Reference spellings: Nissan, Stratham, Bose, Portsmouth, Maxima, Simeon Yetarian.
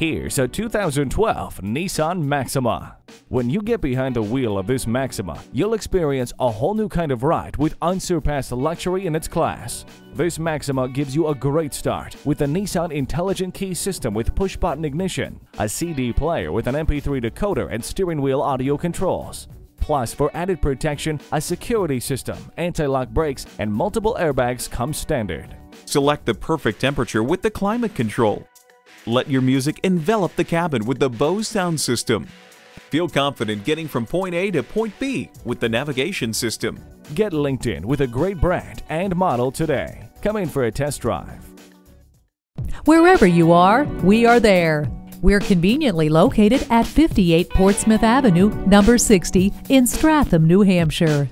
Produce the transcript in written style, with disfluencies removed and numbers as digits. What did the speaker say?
Here's a 2012 Nissan Maxima. When you get behind the wheel of this Maxima, you'll experience a whole new kind of ride with unsurpassed luxury in its class. This Maxima gives you a great start with a Nissan Intelligent Key System with push-button ignition, a CD player with an MP3 decoder and steering wheel audio controls. Plus, for added protection, a security system, anti-lock brakes, and multiple airbags come standard. Select the perfect temperature with the climate control. Let your music envelop the cabin with the Bose sound system. Feel confident getting from point A to point B with the navigation system. Get linked in with a great brand and model today. Come in for a test drive. Wherever you are, we are there. We're conveniently located at 58 Portsmouth Avenue, number 60 in Stratham, New Hampshire.